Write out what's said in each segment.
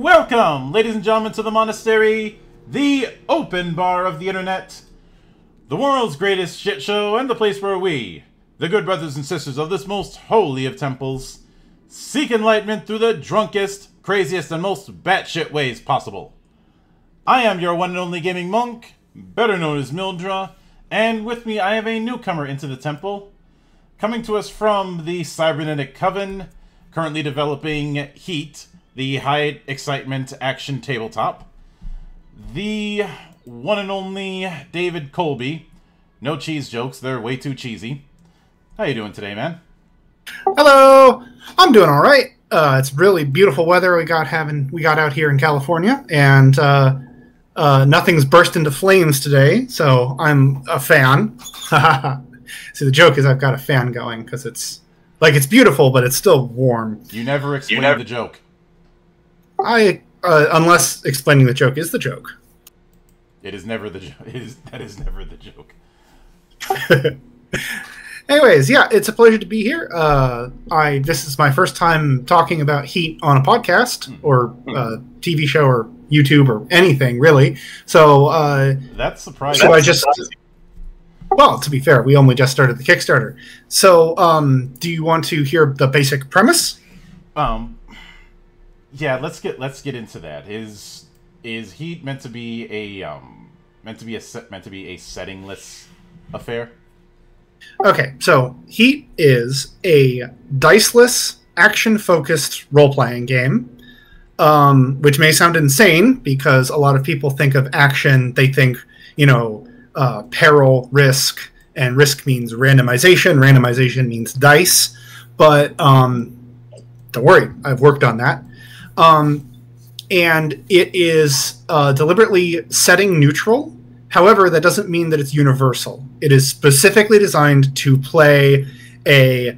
Welcome, ladies and gentlemen, to the Monastery, the open bar of the internet, the world's greatest shit show, and the place where we, the good brothers and sisters of this most holy of temples, seek enlightenment through the drunkest, craziest, and most batshit ways possible. I am your one and only gaming monk, better known as Mildra, and with me I have a newcomer into the temple, coming to us from the Cybernetic Coven, currently developing Heat, the high excitement action tabletop, the one and only David Colby. No cheese jokes, they're way too cheesy. How you doing today, man? Hello! I'm doing all right. It's really beautiful weather we got out here in California, and nothing's burst into flames today, so I'm a fan. See, the joke is I've got a fan going because it's like it's beautiful, but it's still warm. You never explain the joke. Unless explaining the joke is the joke. It is never the joke. That is never the joke. Anyways, yeah, it's a pleasure to be here. This is my first time talking about Heat on a podcast or TV show or YouTube or anything, really. So that's surprising. So well, to be fair, we only just started the Kickstarter. So, do you want to hear the basic premise? Yeah, let's get into that. Is Heat meant to be a settingless affair? Okay, so Heat is a diceless, action-focused role-playing game, which may sound insane because a lot of people think of action, they think, you know, peril, risk, and risk means randomization. Randomization means dice, but don't worry, I've worked on that. And it is deliberately setting neutral. However, that doesn't mean that it's universal. It is specifically designed to play a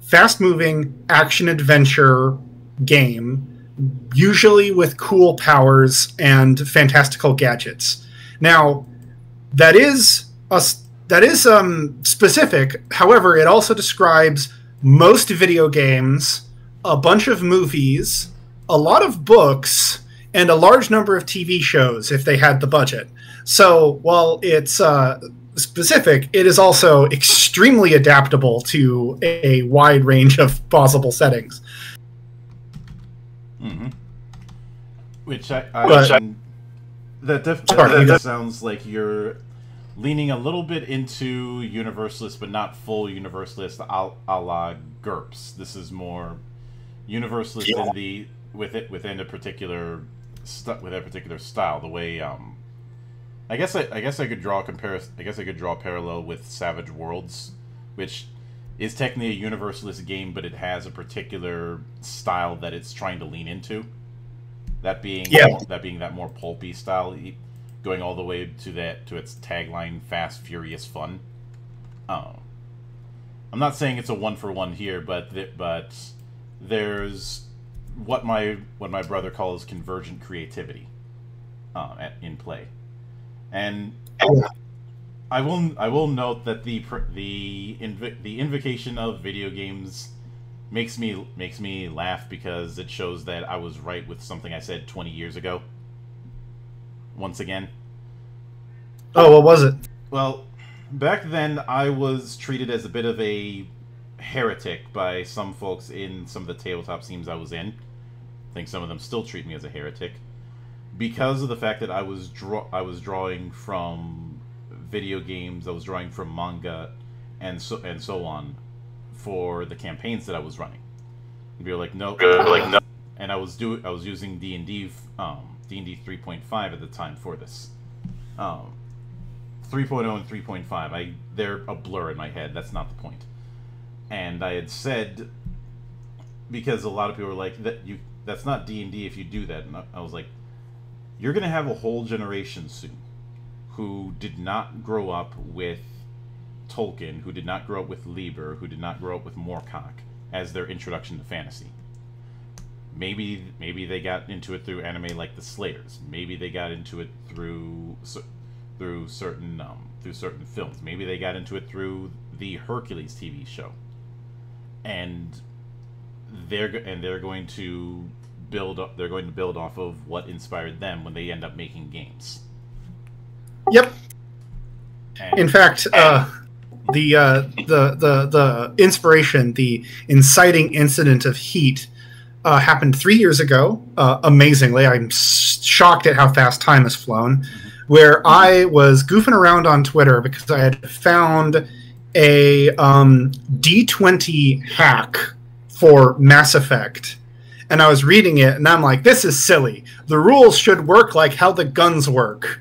fast-moving action-adventure game, usually with cool powers and fantastical gadgets. Now, that is specific. However, it also describes most video games, a bunch of movies, a lot of books, and a large number of TV shows if they had the budget. So while it's specific, it is also extremely adaptable to a wide range of possible settings. Mm-hmm. That sounds like you're leaning a little bit into universalist, but not full universalist, a la GURPS. This is more universalist in the within a particular style. The way I guess I could draw a comparison. I guess I could draw a parallel with Savage Worlds, which is technically a universalist game, but it has a particular style that it's trying to lean into. That being that more pulpy style, going all the way to its tagline, "Fast, Furious, Fun." I'm not saying it's a one-for-one here, but there's what my brother calls convergent creativity in play, and I will note that the invocation of video games makes me laugh because it shows that I was right with something I said 20 years ago. Once again. Oh, what was it? Well, back then I was treated as a bit of a heretic by some folks in some of the tabletop scenes I was in. I think some of them still treat me as a heretic because of the fact that I was drawing from video games, I was drawing from manga, and so on for the campaigns that I was running. And people were like, no, no. And I was using D&D D&D 3.5 at the time for this. 3.0 and 3.5, they're a blur in my head. That's not the point. And I had said, because a lot of people were like, that's not D&D if you do that. And I was like, you're going to have a whole generation soon who did not grow up with Tolkien, who did not grow up with Lieber, who did not grow up with Moorcock as their introduction to fantasy. Maybe they got into it through anime like the Slayers. Maybe they got into it through certain films. Maybe they got into it through the Hercules TV show. And they're going to build off of what inspired them when they end up making games. Yep. And, in fact, the inspiration, the inciting incident of Heat happened 3 years ago. Amazingly, I'm shocked at how fast time has flown. Mm-hmm. Where I was goofing around on Twitter because I had found a D20 hack for Mass Effect. And I was reading it, and I'm like, this is silly. The rules should work like how the guns work.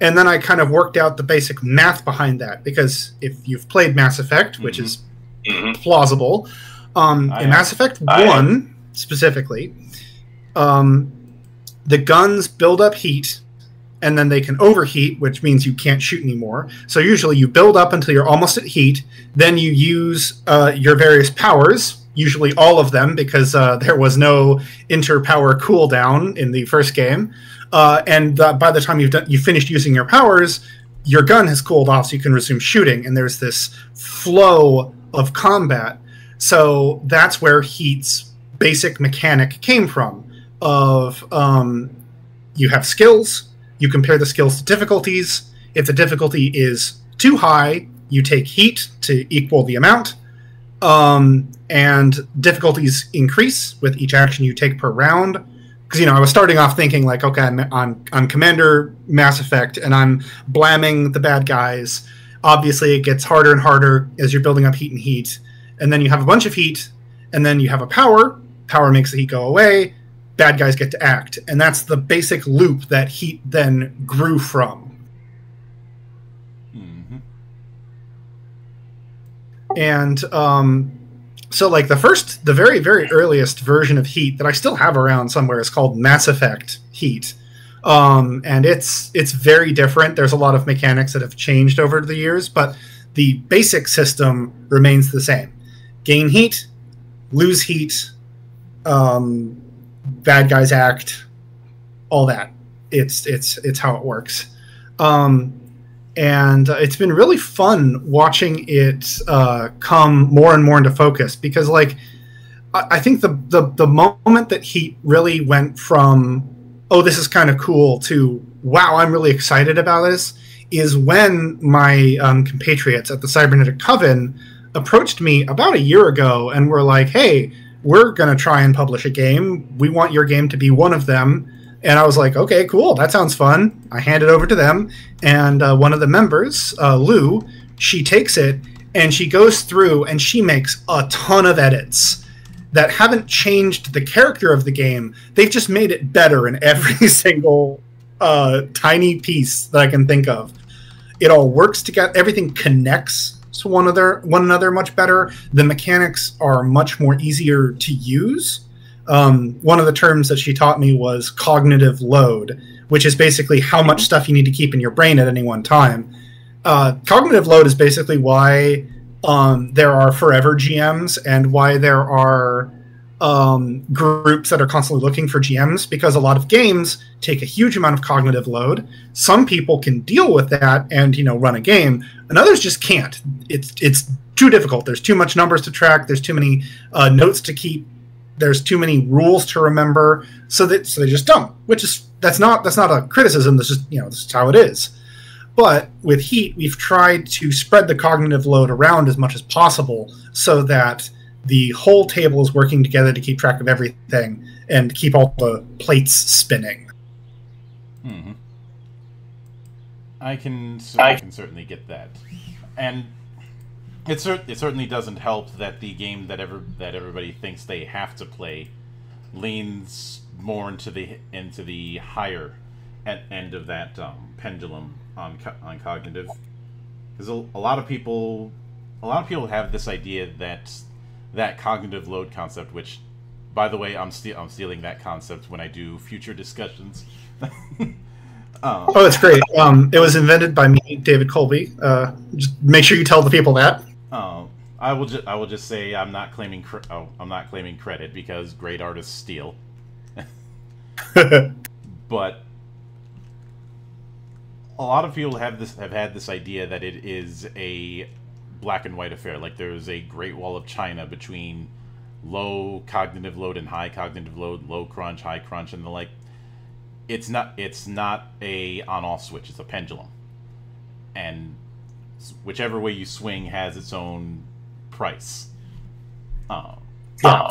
And then I kind of worked out the basic math behind that, because if you've played Mass Effect, which is plausible, in Mass Effect 1 specifically, the guns build up heat, and then they can overheat, which means you can't shoot anymore. So usually you build up until you're almost at heat, then you use your various powers, usually all of them, because there was no inter-power cooldown in the first game. By the time you've finished using your powers, your gun has cooled off, so you can resume shooting, and there's this flow of combat. So that's where Heat's basic mechanic came from, of you have skills, you compare the skills to difficulties. If the difficulty is too high, you take heat to equal the amount. And difficulties increase with each action you take per round. Because, you know, I was starting off thinking, like, okay, I'm Commander Mass Effect, and I'm blamming the bad guys. Obviously, it gets harder and harder as you're building up heat and heat. And then you have a bunch of heat, and then you have a power. Power makes the heat go away. Bad guys get to act, and that's the basic loop that Heat then grew from. Mm-hmm. And so, like, the very, very earliest version of Heat that I still have around somewhere is called Mass Effect Heat, and it's very different. There's a lot of mechanics that have changed over the years, but the basic system remains the same: gain heat, lose heat. Bad guys act, all that. It's how it works. And it's been really fun watching it come more and more into focus, because, like, I think the moment that Heat really went from, oh, this is kind of cool, to, wow, I'm really excited about this, is when my compatriots at the Cybernetic Coven approached me about a year ago and were like, hey, we're going to try and publish a game. We want your game to be one of them. And I was like, okay, cool. That sounds fun. I hand it over to them. And one of the members, Lou, she takes it and she goes through and she makes a ton of edits that haven't changed the character of the game. They've just made it better in every single tiny piece that I can think of. It all works together. Everything connects to one another much better. The mechanics are much more easier to use. One of the terms that she taught me was cognitive load, which is basically how much stuff you need to keep in your brain at any one time. Cognitive load is basically why there are forever GMs and why there are groups that are constantly looking for GMs, because a lot of games take a huge amount of cognitive load. Some people can deal with that and, you know, run a game, and others just can't. It's too difficult. There's too much numbers to track. There's too many notes to keep. There's too many rules to remember. So they just don't. Which is that's not a criticism. That's just, you know, this is how it is. But with Heat, we've tried to spread the cognitive load around as much as possible so that the whole table is working together to keep track of everything and keep all the plates spinning. Mm-hmm. I can certainly get that, and it certainly doesn't help that the game that everybody thinks they have to play leans more into the higher end of that pendulum on cognitive, because a lot of people have this idea that that cognitive load concept, which, by the way, I'm stealing that concept when I do future discussions. Oh, that's great. It was invented by me, David Colby. Just make sure you tell the people that. I will just say I'm not claiming credit, because great artists steal. But a lot of people have had this idea that it is a black and white affair, like there's a Great Wall of China between low cognitive load and high cognitive load, low crunch, high crunch, and the like. It's not a on-off switch. It's a pendulum, and whichever way you swing has its own price. I've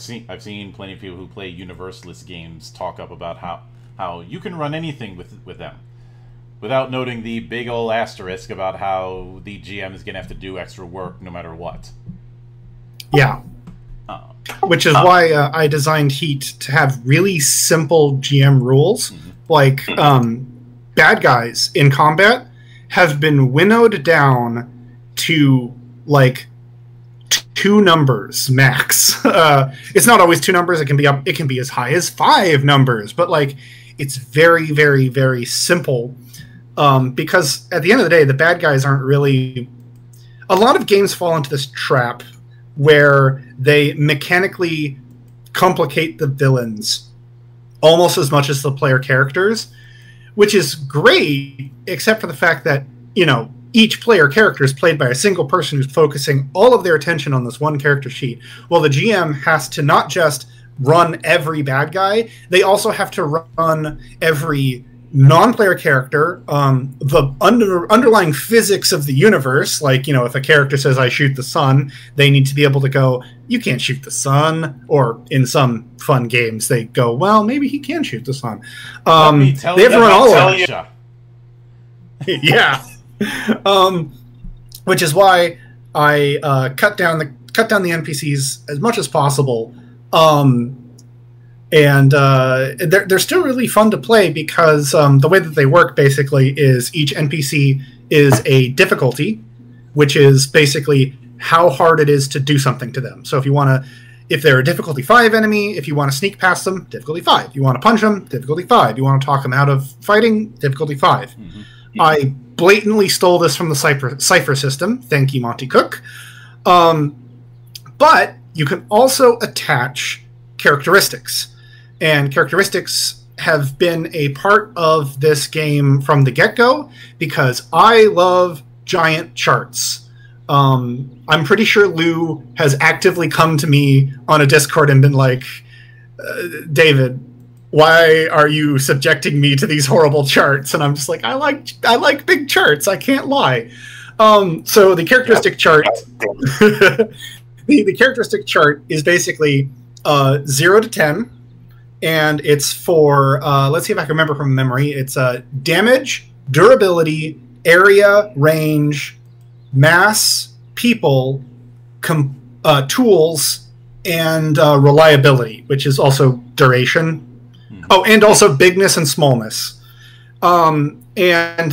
seen plenty of people who play universalist games talk up about how you can run anything with them, without noting the big old asterisk about how the GM is gonna have to do extra work no matter what. Yeah. Which is why I designed Heat to have really simple GM rules. Mm-hmm. Like, bad guys in combat have been winnowed down to, like, 2 numbers max. It's not always 2 numbers. It can be up, it can be as high as 5 numbers. But, like, it's very, very, very simple. Because at the end of the day, the bad guys aren't really... A lot of games fall into this trap where they mechanically complicate the villains almost as much as the player characters, which is great, except for the fact that, you know, each player character is played by a single person who's focusing all of their attention on this one character sheet. Well, the GM has to not just run every bad guy, they also have to run every non-player character, the underlying physics of the universe. Like, you know, if a character says, I shoot the sun, they need to be able to go, you can't shoot the sun. Or in some fun games, they go, well, maybe he can shoot the sun. They have to run all of it. Yeah. Which is why I cut down the NPCs as much as possible. And they're still really fun to play because the way that they work basically is each NPC is a difficulty, which is basically how hard it is to do something to them. So if you want to, if they're a difficulty 5 enemy, if you want to sneak past them, difficulty 5. You want to punch them, difficulty 5. You want to talk them out of fighting, difficulty 5. Mm-hmm. I blatantly stole this from the Cypher system. Thank you, Monty Cook. But you can also attach characteristics. And characteristics have been a part of this game from the get-go because I love giant charts. I'm pretty sure Lou has actively come to me on a Discord and been like, David, why are you subjecting me to these horrible charts? And I'm just like, I like big charts. I can't lie. So the characteristic chart, the characteristic chart is basically 0 to 10. And it's for, let's see if I can remember from memory, it's damage, durability, area, range, mass, people, tools, and reliability, which is also duration. Mm-hmm. Oh, and also bigness and smallness. And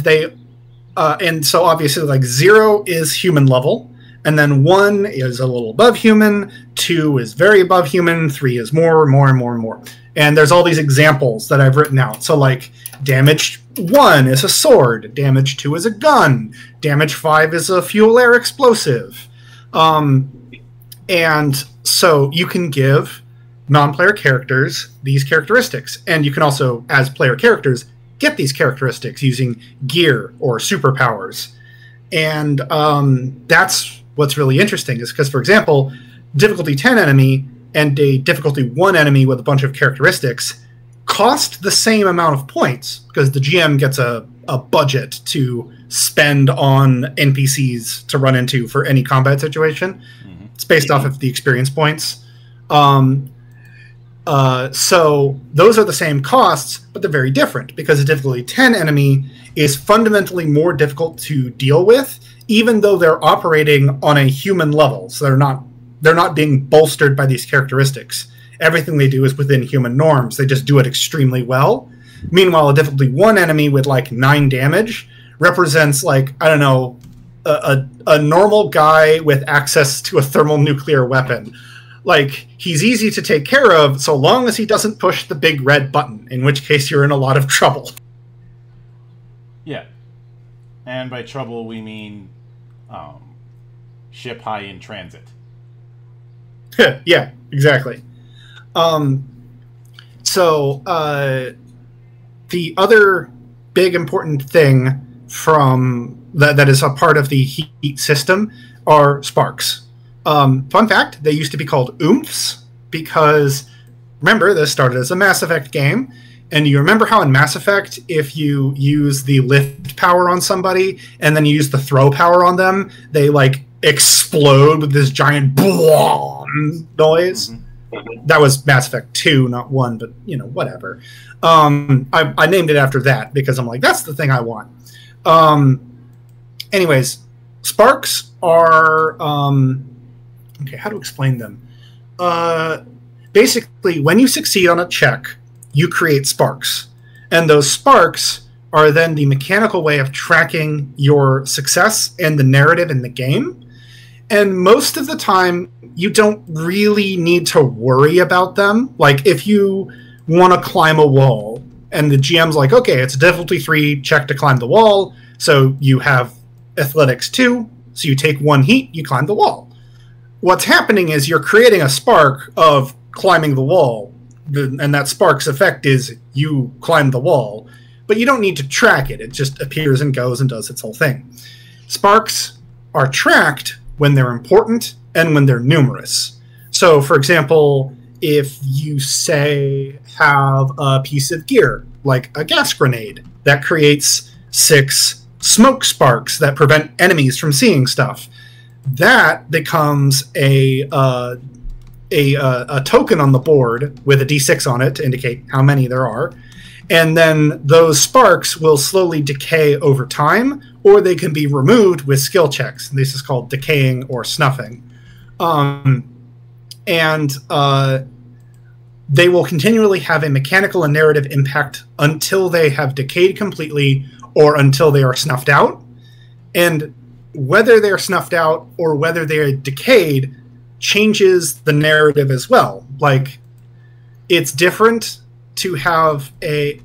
so obviously, like, 0 is human level. And then 1 is a little above human, 2 is very above human, 3 is more, and more, and more. And there's all these examples that I've written out. So, like, damage 1 is a sword, damage 2 is a gun, damage 5 is a fuel-air explosive. And so you can give non-player characters these characteristics. And you can also, as player characters, get these characteristics using gear or superpowers. And that's... what's really interesting is because, for example, difficulty 10 enemy and a difficulty 1 enemy with a bunch of characteristics cost the same amount of points because the GM gets a budget to spend on NPCs to run into for any combat situation. Mm-hmm. It's based off of the experience points. So those are the same costs, but they're very different because a difficulty 10 enemy is fundamentally more difficult to deal with, even though they're operating on a human level. So they're not being bolstered by these characteristics. Everything they do is within human norms. They just do it extremely well. Meanwhile, a difficulty 1 enemy with like 9 damage represents, like, I don't know, a normal guy with access to a thermonuclear weapon. Like, he's easy to take care of so long as he doesn't push the big red button, in which case you're in a lot of trouble. Yeah. And by trouble, we mean ship high in transit. Yeah, exactly. So the other big important thing from that is a part of the Heat system are sparks. Fun fact, they used to be called Oomphes because, remember, this started as a Mass Effect game. And you remember how in Mass Effect, if you use the lift power on somebody and then you use the throw power on them, they like explode with this giant boom noise? Mm-hmm. That was Mass Effect 2, not 1, but you know, whatever. I named it after that because I'm like, that's the thing I want. Anyways, sparks are... okay, how to explain them? Basically, when you succeed on a check, you create sparks. And those sparks are then the mechanical way of tracking your success and the narrative in the game. And most of the time, you don't really need to worry about them. Like, if you want to climb a wall, and the GM's like, okay, it's a difficulty 3 check to climb the wall, so you have athletics 2, so you take 1 heat, you climb the wall. What's happening is you're creating a spark of climbing the wall, and that spark's effect is you climb the wall, but you don't need to track it. It just appears and goes and does its whole thing. Sparks are tracked when they're important and when they're numerous. So, for example, if you, say, have a piece of gear, like a gas grenade, that creates 6 smoke sparks that prevent enemies from seeing stuff, that becomes a token on the board with a d6 on it to indicate how many there are, and then those sparks will slowly decay over time, or they can be removed with skill checks. This is called decaying or snuffing. They will continually have a mechanical and narrative impact until they have decayed completely or until they are snuffed out. And whether they're snuffed out or whether they're decayed changes the narrative as well. Like, it's different to have a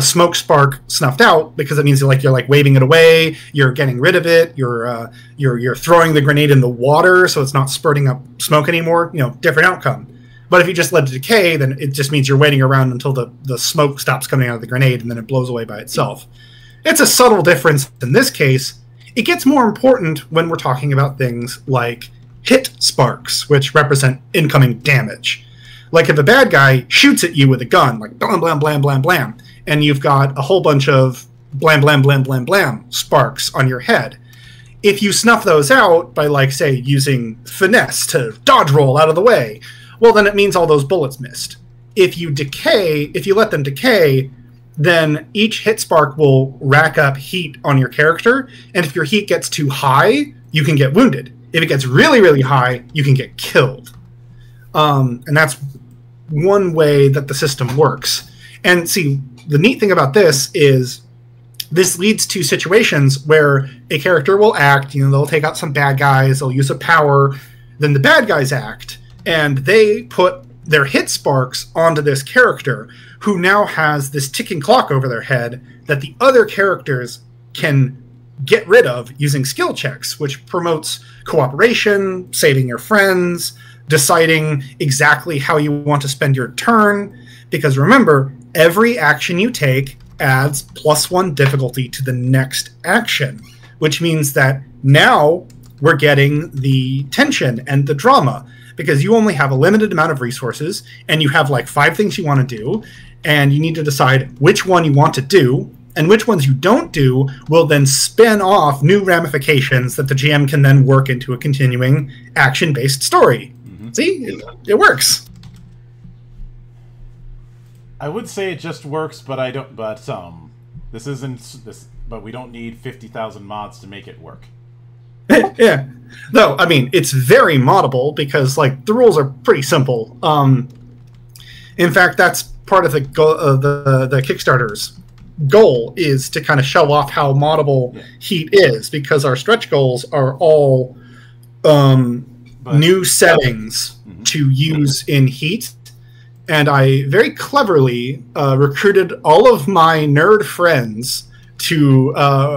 smoke spark snuffed out because it means you're waving it away, you're getting rid of it, you're throwing the grenade in the water so it's not spurting up smoke anymore. You know, different outcome. But if you just let it decay, then it just means you're waiting around until the smoke stops coming out of the grenade and then it blows away by itself. It's a subtle difference in this case. It gets more important when we're talking about things like hit sparks, which represent incoming damage. Like if a bad guy shoots at you with a gun, like blam, blam, blam, blam, blam, and you've got a whole bunch of blam, blam, blam, blam, blam sparks on your head. If you snuff those out by, like, say, using finesse to dodge roll out of the way, well, then it means all those bullets missed. If you let them decay, then each hit spark will rack up heat on your character, and if your heat gets too high, you can get wounded. If it gets really, really high, you can get killed. And that's one way that the system works. And see, the neat thing about this is this leads to situations where a character will act, you know, they'll take out some bad guys, they'll use a power, then the bad guys act, and they put their hit sparks onto this character who now has this ticking clock over their head that the other characters can get rid of using skill checks, which promotes cooperation, saving your friends, deciding exactly how you want to spend your turn. Because remember, every action you take adds +1 difficulty to the next action, which means that now we're getting the tension and the drama, because you only have a limited amount of resources and you have like 5 things you want to do, and you need to decide which one you want to do, and which ones you don't do will then spin off new ramifications that the GM can then work into a continuing action-based story. Mm-hmm. See? It works. I would say it just works, but I don't, this isn't, but we don't need 50,000 mods to make it work. Yeah. No, I mean, it's very moddable because, like, the rules are pretty simple. In fact, that's part of the Kickstarter's goal, is to kind of show off how moddable Heat is, because our stretch goals are all new settings to use in Heat. And I very cleverly recruited all of my nerd friends to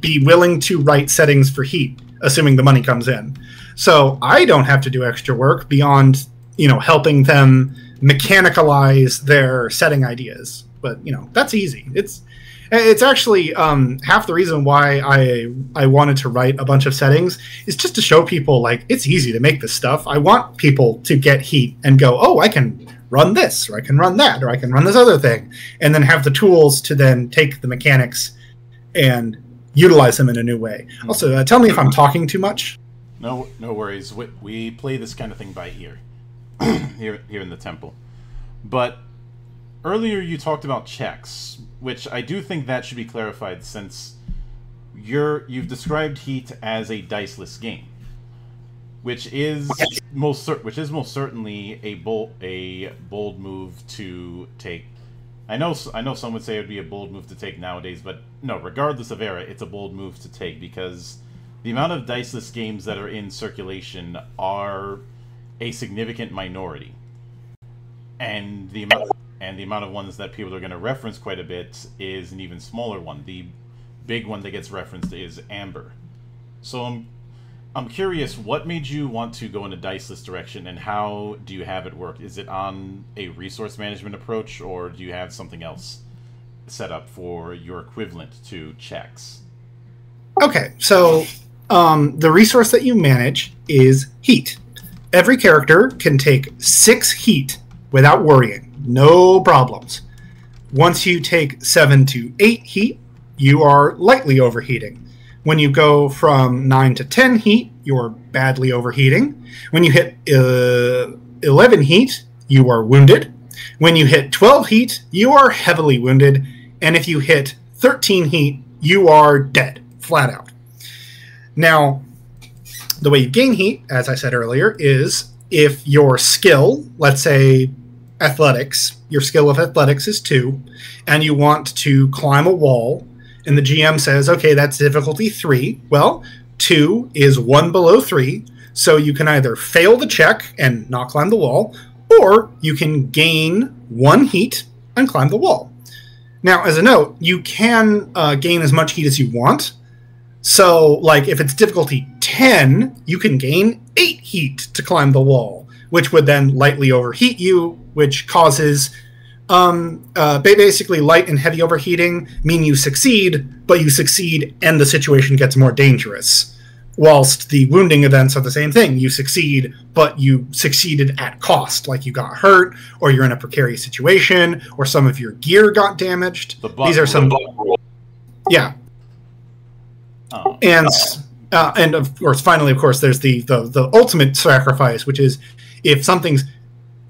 be willing to write settings for Heat, assuming the money comes in. So I don't have to do extra work beyond, you know, helping them mechanicalize their setting ideas. But, you know, that's easy. It's It's actually half the reason why I wanted to write a bunch of settings is just to show people, like, it's easy to make this stuff. I want people to get Heat and go, oh, I can run this, or I can run that, or I can run this other thing, and then have the tools to then take the mechanics and utilize them in a new way. Also, tell me if I'm talking too much. No, no worries. We play this kind of thing by ear here in the temple. But earlier you talked about checks, which I do think that should be clarified, since you've described Heat as a diceless game, which is most certainly a bold move to take. I know some would say it would be a bold move to take nowadays, but no, regardless of era, it's a bold move to take, because the amount of diceless games that are in circulation are a significant minority, and the amount of ones that people are going to reference quite a bit is an even smaller one. The big one that gets referenced is Amber. So I'm curious, what made you want to go in a diceless direction, and how do you have it work? Is it on a resource management approach, or do you have something else set up for your equivalent to checks? Okay, so the resource that you manage is Heat. Every character can take 6 Heat without worrying. No problems. Once you take 7 to 8 Heat, you are lightly overheating. When you go from 9 to 10 Heat, you're badly overheating. When you hit 11 Heat, you are wounded. When you hit 12 Heat, you are heavily wounded. And if you hit 13 Heat, you are dead, flat out. Now, the way you gain Heat, as I said earlier, is if your skill, let's say athletics, your skill of athletics is 2, and you want to climb a wall, and the GM says, okay, that's difficulty 3. Well, 2 is 1 below 3, so you can either fail the check and not climb the wall, or you can gain 1 Heat and climb the wall. Now, as a note, you can gain as much Heat as you want. So, like, if it's difficulty 10, you can gain 8 Heat to climb the wall, which would then lightly overheat you, which causes basically light and heavy overheating mean you succeed, but you succeed and the situation gets more dangerous. Whilst the wounding events are the same thing. You succeed, but you succeeded at cost, like you got hurt, or you're in a precarious situation, or some of your gear got damaged. These are some... Yeah. Oh. And of course, finally, of course, there's the ultimate sacrifice, which is if something's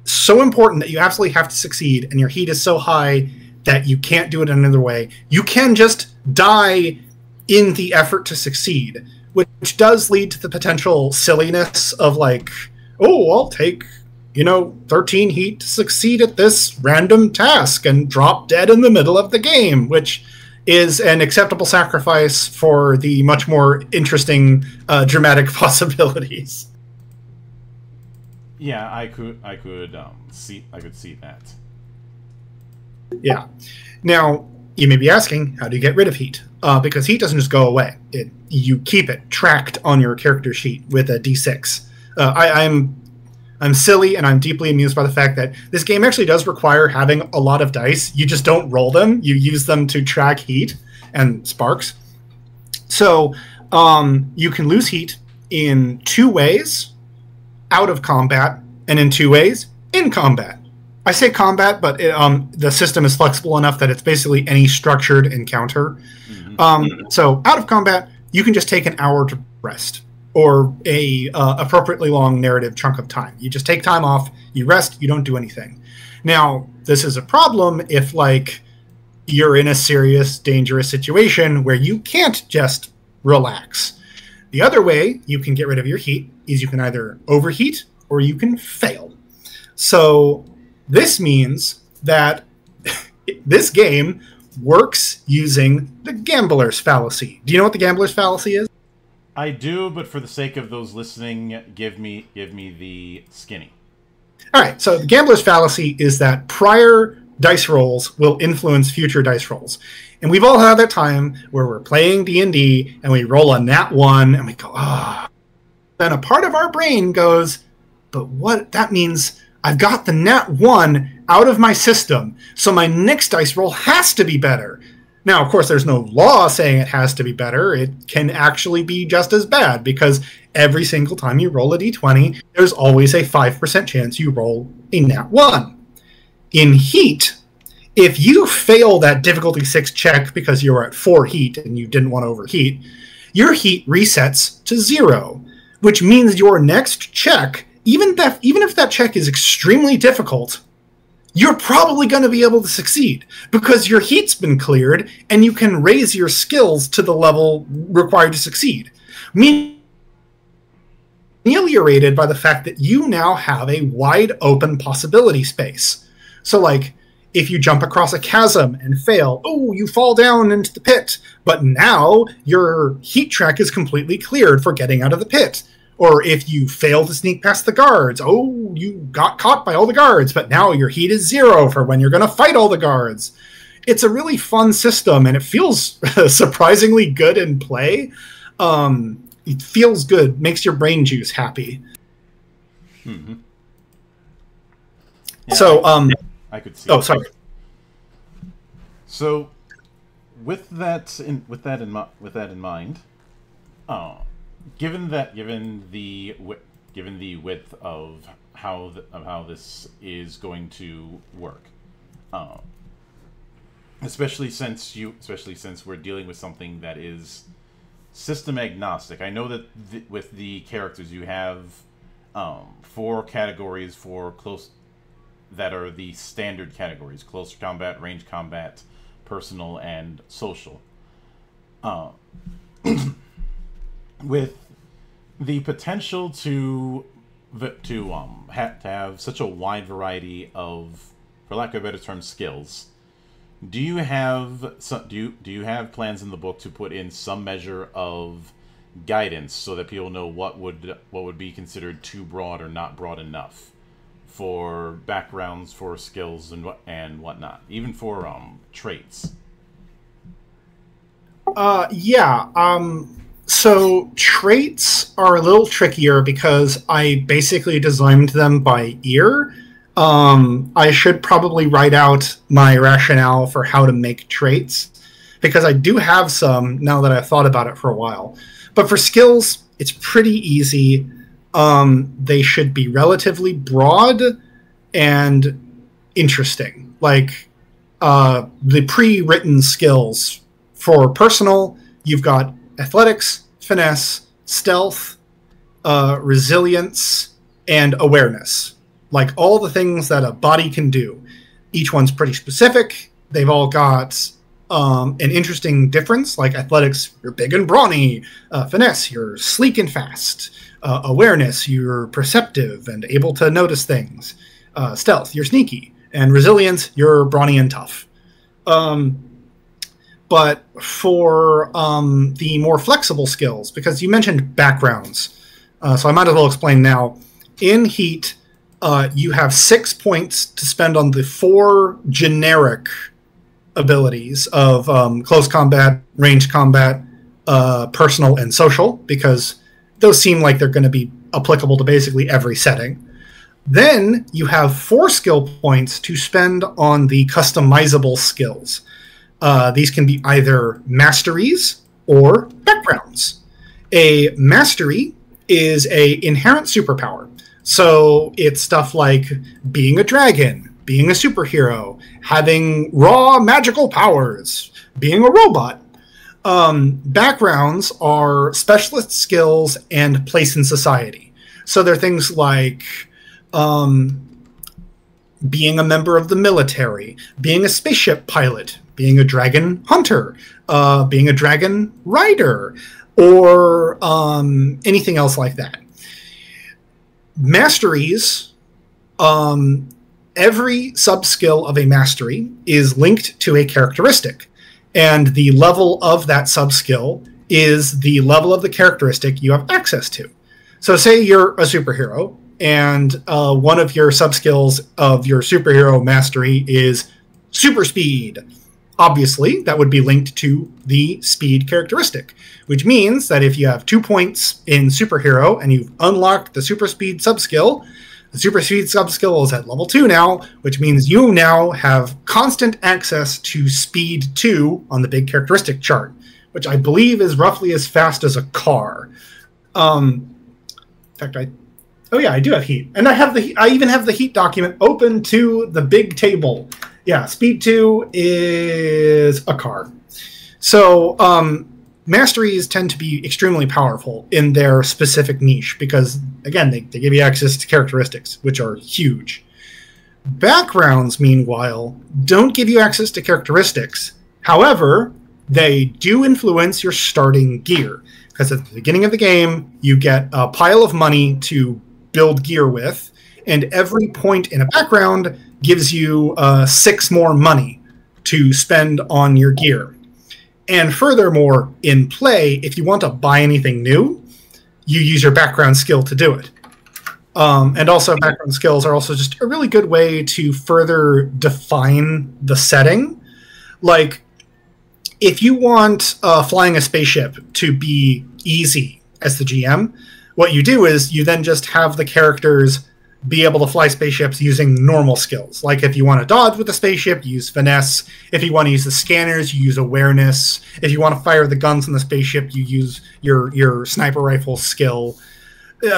so important that you absolutely have to succeed, and your Heat is so high that you can't do it another way, you can just die in the effort to succeed, which does lead to the potential silliness of, like, oh, I'll take, you know, 13 Heat to succeed at this random task and drop dead in the middle of the game, which is an acceptable sacrifice for the much more interesting dramatic possibilities. Yeah, I could see that. Yeah. Now, you may be asking, how do you get rid of Heat? Because Heat doesn't just go away. You keep it tracked on your character sheet with a D6. I'm silly, and I'm deeply amused by the fact that this game actually does require having a lot of dice. You just don't roll them. You use them to track Heat and sparks. So you can lose Heat in 2 ways: out of combat, and in 2 ways in combat. I say combat, but the system is flexible enough that it's basically any structured encounter. Mm-hmm. So out of combat, you can just take an hour to rest, or a appropriately long narrative chunk of time. You just take time off, you rest, you don't do anything. Now, this is a problem if, like, you're in a serious, dangerous situation where you can't just relax. The other way you can get rid of your Heat is you can either overheat or you can fail. So this means that this game works using the gambler's fallacy. Do you know what the gambler's fallacy is? I do, but for the sake of those listening, give me the skinny. All right, so the gambler's fallacy is that prior dice rolls will influence future dice rolls. And we've all had that time where we're playing D&D and we roll a nat 1 and we go, ah. Then a part of our brain goes, but what? That means I've got the nat 1 out of my system, so my next dice roll has to be better. Now, of course, there's no law saying it has to be better. It can actually be just as bad, because every single time you roll a d20, there's always a 5% chance you roll a nat 1. In Heat, if you fail that difficulty 6 check because you're at 4 heat and you didn't want to overheat, your heat resets to 0, which means your next check, even if that check is extremely difficult, you're probably going to be able to succeed because your heat's been cleared and you can raise your skills to the level required to succeed. Meaning ameliorated by the fact that you now have a wide open possibility space. So like, if you jump across a chasm and fail, oh, you fall down into the pit, but now your heat track is completely cleared for getting out of the pit. Or if you fail to sneak past the guards, oh, you got caught by all the guards, but now your heat is 0 for when you're going to fight all the guards. It's a really fun system, and it feels surprisingly good in play. It feels good, makes your brain juice happy. Mm-hmm. Yeah, so, I could see. Oh, sorry. So, with that in mind, given the width of how this is going to work, especially since we're dealing with something that is system agnostic. I know that with the characters you have 4 categories for close. That are the standard categories: close combat, range combat, personal, and social. With the potential to have such a wide variety of, for lack of a better term, skills, do you have plans in the book to put in some measure of guidance so that people know what would be considered too broad or not broad enough? For backgrounds, for skills, and whatnot, even for traits. So traits are a little trickier because I basically designed them by ear. I should probably write out my rationale for how to make traits, because I do have some now that I've thought about it for a while. But for skills, it's pretty easy. They should be relatively broad and interesting. Like, the pre-written skills for personal, you've got athletics, finesse, stealth, resilience, and awareness. Like, all the things that a body can do. Each one's pretty specific. They've all got an interesting difference. Like athletics, you're big and brawny. Finesse, you're sleek and fast. Awareness, you're perceptive and able to notice things. Stealth, you're sneaky. And resilience, you're brawny and tough. But for the more flexible skills, because you mentioned backgrounds, so I might as well explain now. In Heat, you have 6 points to spend on the 4 generic abilities of close combat, range combat, personal, and social, because those seem like they're going to be applicable to basically every setting. Then you have 4 skill points to spend on the customizable skills. These can be either masteries or backgrounds. A mastery is an inherent superpower. So it's stuff like being a dragon, being a superhero, having raw magical powers, being a robot. Backgrounds are specialist skills and place in society. So they're things like being a member of the military, being a spaceship pilot, being a dragon hunter, being a dragon rider, or anything else like that. Masteries, every sub-skill of a mastery is linked to a characteristic. And the level of that sub-skill is the level of the characteristic you have access to. So say you're a superhero, and one of your sub-skills of your superhero mastery is super speed. Obviously, that would be linked to the speed characteristic, which means that if you have 2 points in superhero and you've unlocked the super speed sub-skill, The super speed sub-skill is at level 2 now, which means you now have constant access to speed 2 on the big characteristic chart, which I believe is roughly as fast as a car. In fact, I do have heat. And I have the I even have the heat document open to the big table. Yeah, speed 2 is a car. So masteries tend to be extremely powerful in their specific niche because, again, they give you access to characteristics, which are huge. Backgrounds, meanwhile, don't give you access to characteristics. However, they do influence your starting gear, because at the beginning of the game, you get a pile of money to build gear with, and every point in a background gives you 6 more money to spend on your gear. And furthermore, in play, if you want to buy anything new, you use your background skill to do it. And also, background skills are also just a really good way to further define the setting. Like, if you want flying a spaceship to be easy as the GM, what you do is you then just have the characters be able to fly spaceships using normal skills. Like if you want to dodge with a spaceship, you use finesse. If you want to use the scanners, you use awareness. If you want to fire the guns on the spaceship, you use your sniper rifle skill,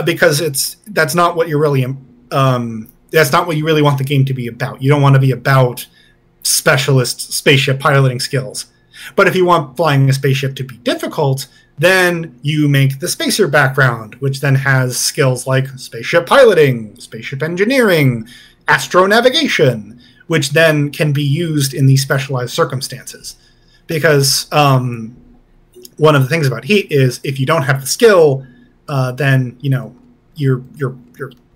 because that's not what you're really that's not what you really want the game to be about. You don't want to be about specialist spaceship piloting skills. But if you want flying a spaceship to be difficult, then you make the spacer background, which then has skills like spaceship piloting, spaceship engineering, astronavigation, which then can be used in these specialized circumstances. Because one of the things about Heat is if you don't have the skill, then you know the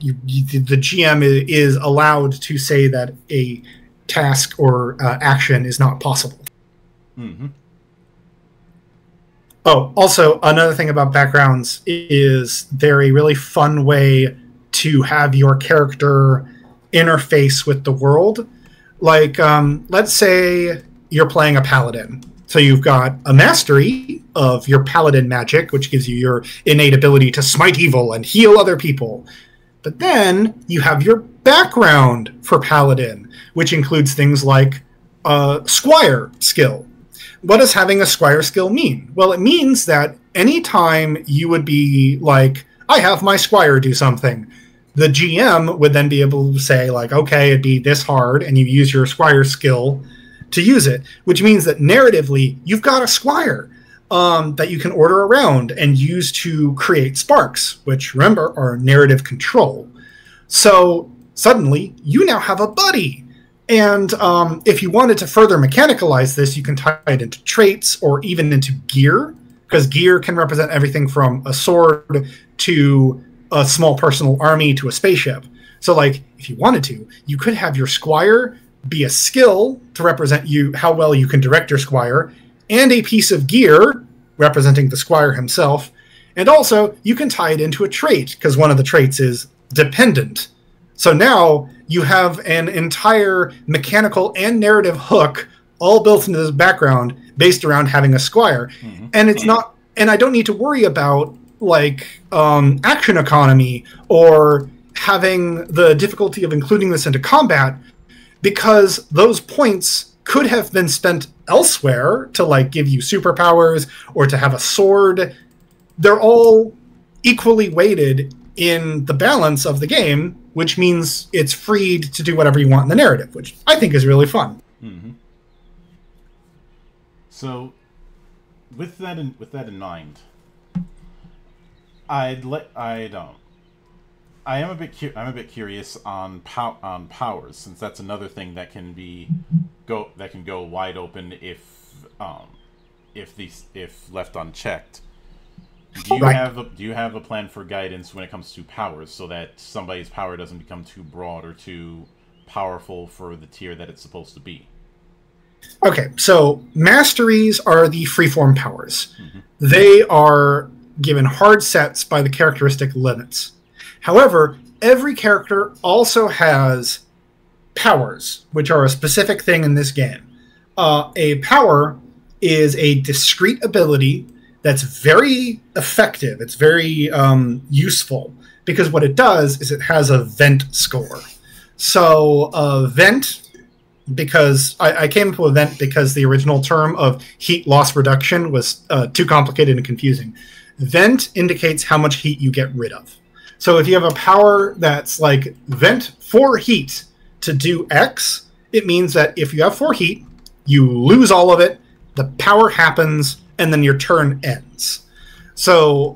GM is allowed to say that a task or action is not possible. Mm-hmm. Oh, also, another thing about backgrounds is they're a really fun way to have your character interface with the world. Like, let's say you're playing a paladin. So you've got a mastery of your paladin magic, which gives you your innate ability to smite evil and heal other people. But then you have your background for paladin, which includes things like squire skill. What does having a squire skill mean? Well, it means that any time you would be like, I have my squire do something, the GM would then be able to say, like, okay, it'd be this hard, and you use your squire skill to use it, which means that narratively, you've got a squire that you can order around and use to create sparks, which, remember, are narrative control. So suddenly, you now have a buddy. And if you wanted to further mechanicalize this, you can tie it into traits or even into gear, because gear can represent everything from a sword to a small personal army to a spaceship. So, like, if you wanted to, you could have your squire be a skill to represent you how well you can direct your squire, and a piece of gear representing the squire himself. And also, you can tie it into a trait, because one of the traits is dependent. So now you have an entire mechanical and narrative hook all built into this background based around having a squire. Mm-hmm. And it's not, and I don't need to worry about, like, action economy or having the difficulty of including this into combat, because those points could have been spent elsewhere to, like, give you superpowers or to have a sword. They're all equally weighted in the balance of the game, which means it's freed to do whatever you want in the narrative, which I think is really fun. Mm-hmm. So, with that in mind, I am a bit curious on powers, since that's another thing that can be go wide open if left unchecked. Do you have a plan for guidance when it comes to powers, so that somebody's power doesn't become too broad or too powerful for the tier that it's supposed to be? Okay, so masteries are the freeform powers. Mm-hmm. They are given hard sets by the characteristic limits. However, every character also has powers, which are a specific thing in this game. A power is a discrete ability that's very effective. It's very useful. because what it does is it has a vent score. So vent, because I came up with vent because the original term of heat loss reduction was too complicated and confusing. Vent indicates how much heat you get rid of. So if you have a power that's like vent 4 heat to do X, it means that if you have 4 heat, you lose all of it, the power happens, and then your turn ends. So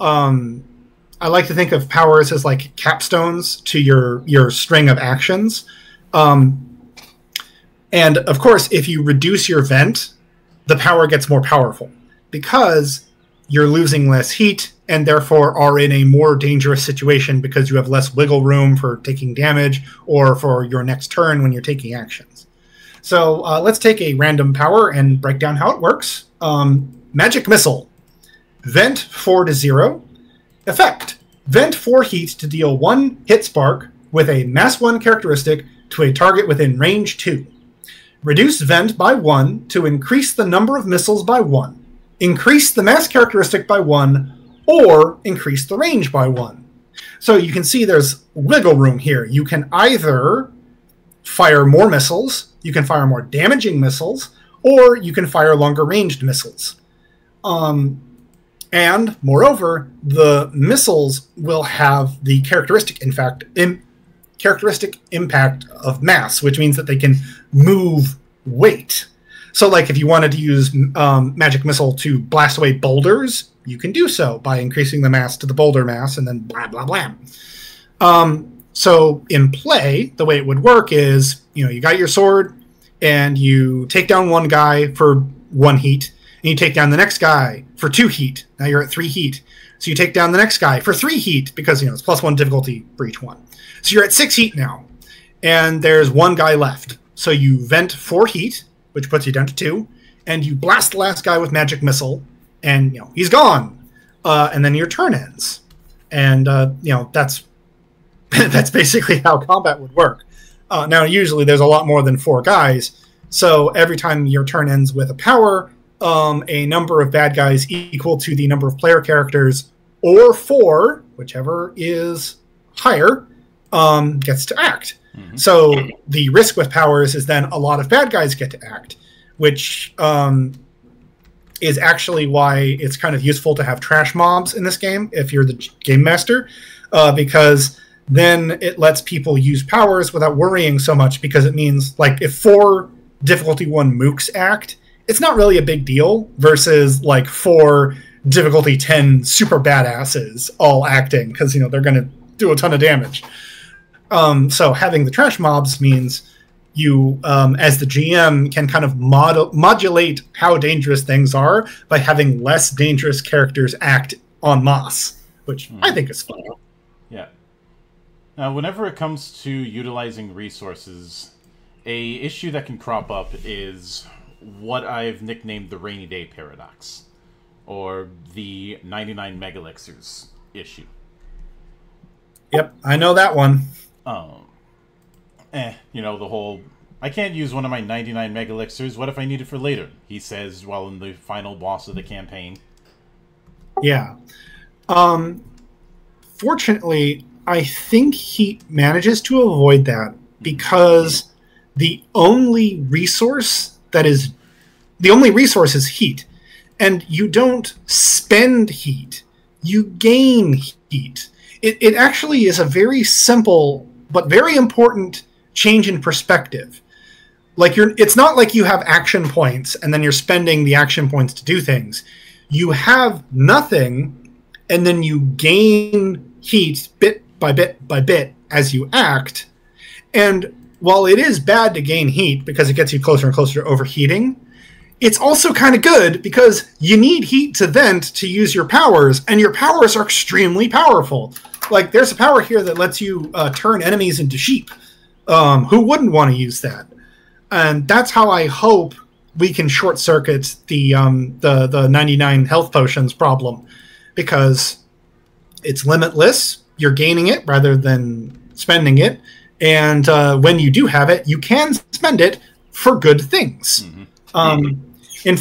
I like to think of powers as like capstones to your string of actions. And of course, if you reduce your vent, the power gets more powerful because you're losing less heat and therefore are in a more dangerous situation because you have less wiggle room for taking damage or for your next turn when you're taking actions. So let's take a random power and break down how it works. Magic Missile. Vent 4 to 0. Effect. Vent 4 heat to deal 1 hit spark with a mass 1 characteristic to a target within range 2. Reduce vent by 1 to increase the number of missiles by 1. Increase the mass characteristic by 1 or increase the range by 1. So you can see there's wiggle room here. You can either fire more missiles, you can fire more damaging missiles, or you can fire longer ranged missiles. And moreover, the missiles will have the characteristic, in fact, characteristic impact of mass, which means that they can move weight. So like if you wanted to use magic missile to blast away boulders, you can do so by increasing the mass to the boulder mass and then blah, blah, blah. So in play, the way it would work is, you know, you got your sword and you take down one guy for 1 heat and you take down the next guy for 2 heat. Now you're at 3 heat. So you take down the next guy for 3 heat because, you know, it's +1 difficulty for each one. So you're at 6 heat now and there's 1 guy left. So you vent 4 heat, which puts you down to 2, and you blast the last guy with magic missile and, you know, he's gone. And then your turn ends. And, you know, that's that's basically how combat would work. Now, usually there's a lot more than 4 guys, so every time your turn ends with a power, a number of bad guys equal to the number of player characters, or 4, whichever is higher, gets to act. Mm-hmm. So the risk with powers is then a lot of bad guys get to act, which is actually why it's kind of useful to have trash mobs in this game, if you're the game master, because then it lets people use powers without worrying so much, because it means, like, if 4 difficulty 1 mooks act, it's not really a big deal versus, like, 4 difficulty 10 super badasses all acting, because, you know, they're going to do a ton of damage. So having the trash mobs means you, as the GM, can kind of modulate how dangerous things are by having less dangerous characters act en masse, which I think is fun. Yeah. Whenever it comes to utilizing resources, an issue that can crop up is what I've nicknamed the rainy day paradox, or the 99 mega elixirs issue. Yep, I know that one. You know, the whole, I can't use one of my 99 mega elixirs, what if I need it for later? He says while in the final boss of the campaign. Yeah. Fortunately, I think he manages to avoid that because the only resource is heat, and you don't spend heat, you gain heat. It actually is a very simple but very important change in perspective. Like, it's not like you have action points and then you're spending the action points to do things. You have nothing and then you gain heat bit by bit by bit as you act. And while it is bad to gain heat because it gets you closer and closer to overheating, it's also kind of good because you need heat to vent to use your powers, and your powers are extremely powerful. Like, there's a power here that lets you turn enemies into sheep. Who wouldn't want to use that? And that's how I hope we can short circuit the 99 health potions problem, because it's limitless. You're gaining it rather than spending it. And when you do have it, you can spend it for good things. Mm-hmm. One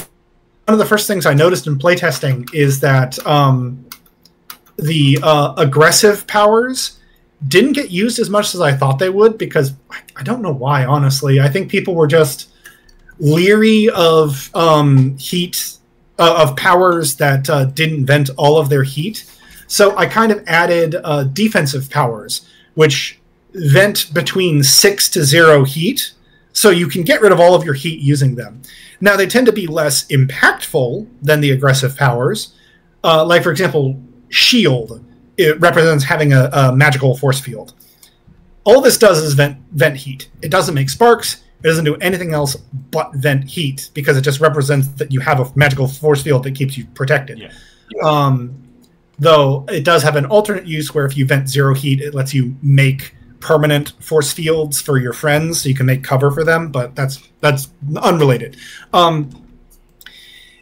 of the first things I noticed in playtesting is that aggressive powers didn't get used as much as I thought they would, because I don't know why, honestly. I think people were just leery of heat, of powers that didn't vent all of their heat. So I kind of added defensive powers, which vent between 6 to 0 heat. So you can get rid of all of your heat using them. Now, they tend to be less impactful than the aggressive powers. Like, for example, shield. It represents having a magical force field. All this does is vent heat. It doesn't make sparks. It doesn't do anything else but vent heat, because it just represents that you have a magical force field that keeps you protected. Yeah. Though it does have an alternate use where if you vent 0 heat, it lets you make permanent force fields for your friends, so you can make cover for them, but that's unrelated.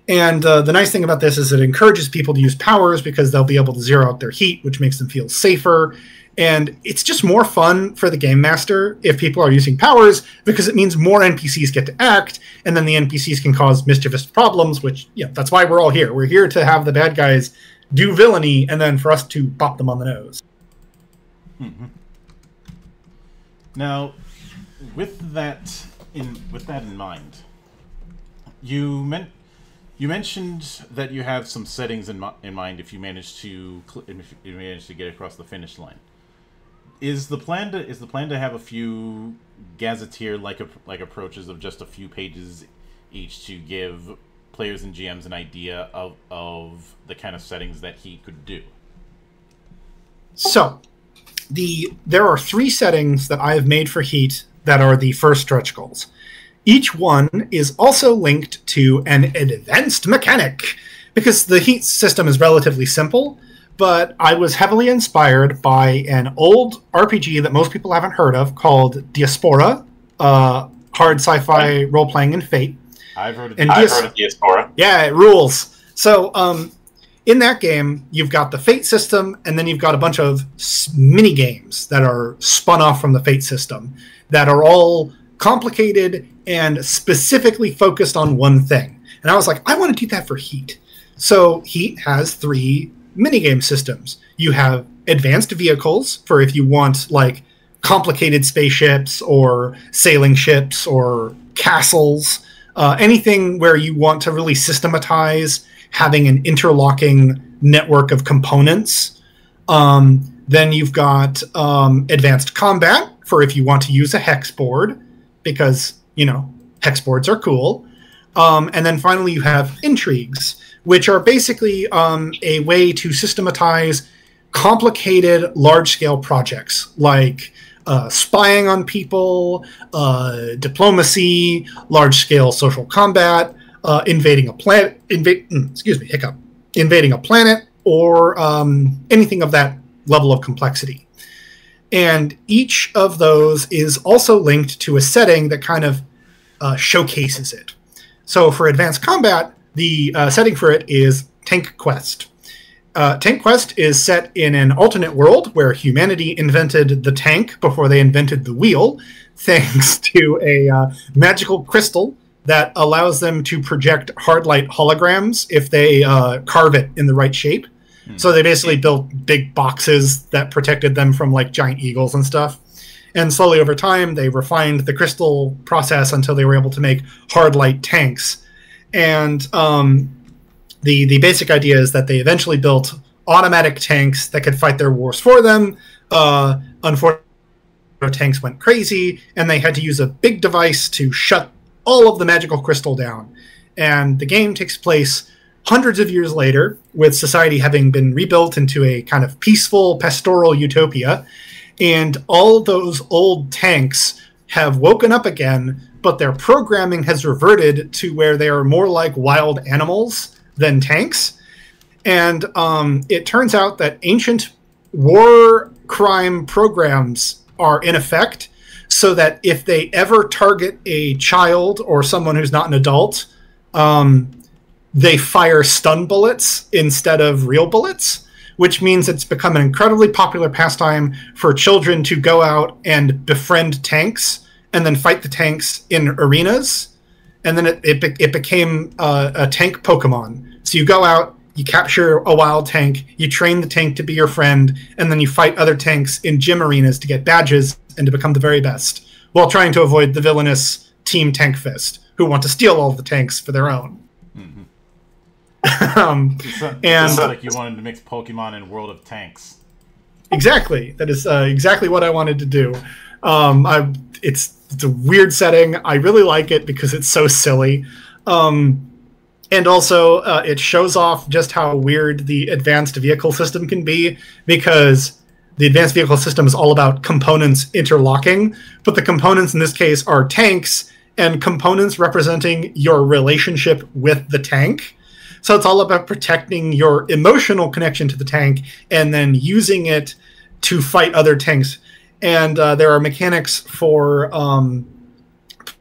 And the nice thing about this is it encourages people to use powers, because they'll be able to 0 out their heat, which makes them feel safer. And it's just more fun for the game master if people are using powers, because it means more NPCs get to act, and then the NPCs can cause mischievous problems, which, yeah, that's why we're all here. We're here to have the bad guys do villainy, and then for us to pop them on the nose. Mm-hmm. Now, with that in mind, you mentioned that you have some settings in mind if you manage to get across the finish line. Is the plan to have a few gazetteer-like approaches of just a few pages each to give players and GMs an idea of the kind of settings that he could do? So, there are 3 settings that I have made for Heat that are the first stretch goals. Each one is also linked to an advanced mechanic, because the Heat system is relatively simple, but I was heavily inspired by an old RPG that most people haven't heard of called Diaspora, hard sci-fi role-playing in Fate. I've heard of Diaspora. Yeah, it rules. So, in that game, you've got the Fate system, and then you've got a bunch of mini-games that are spun off from the Fate system that are all complicated and specifically focused on one thing. And I was like, I want to do that for Heat. So Heat has 3 mini-game systems. You have advanced vehicles for if you want, like, complicated spaceships or sailing ships or castles, anything where you want to really systematize having an interlocking network of components. Then you've got advanced combat for if you want to use a hex board, because, you know, hex boards are cool. And then finally you have intrigues, which are basically a way to systematize complicated large-scale projects like spying on people, diplomacy, large-scale social combat, invading a planet, invading a planet, or anything of that level of complexity. And each of those is also linked to a setting that kind of showcases it. So for advanced combat, the setting for it is Tank Quest. Tank Quest is set in an alternate world where humanity invented the tank before they invented the wheel, thanks to a magical crystal that allows them to project hard light holograms if they carve it in the right shape. Hmm. So they basically built big boxes that protected them from, like, giant eagles and stuff. And slowly over time, they refined the crystal process until they were able to make hard light tanks. And the basic idea is that they eventually built automatic tanks that could fight their wars for them. Unfortunately, tanks went crazy, and they had to use a big device to shut all of the magical crystal down. And the game takes place hundreds of years later, with society having been rebuilt into a kind of peaceful, pastoral utopia. And all those old tanks have woken up again, but their programming has reverted to where they are more like wild animals than tanks. And it turns out that ancient war crime programs are in effect, so that if they ever target a child or someone who's not an adult, they fire stun bullets instead of real bullets, which means it's become an incredibly popular pastime for children to go out and befriend tanks and then fight the tanks in arenas. And then it became a tank Pokemon. So you go out, you capture a wild tank, you train the tank to be your friend, and then you fight other tanks in gym arenas to get badges and to become the very best, while trying to avoid the villainous Team Tank Fist, who want to steal all the tanks for their own. Mm-hmm. Sounds like you wanted to mix Pokemon and World of Tanks. Exactly. That is exactly what I wanted to do. It's a weird setting. I really like it because it's so silly. And also, it shows off just how weird the advanced vehicle system can be, because the advanced vehicle system is all about components interlocking, but the components in this case are tanks and components representing your relationship with the tank. So it's all about protecting your emotional connection to the tank and then using it to fight other tanks. And there are mechanics for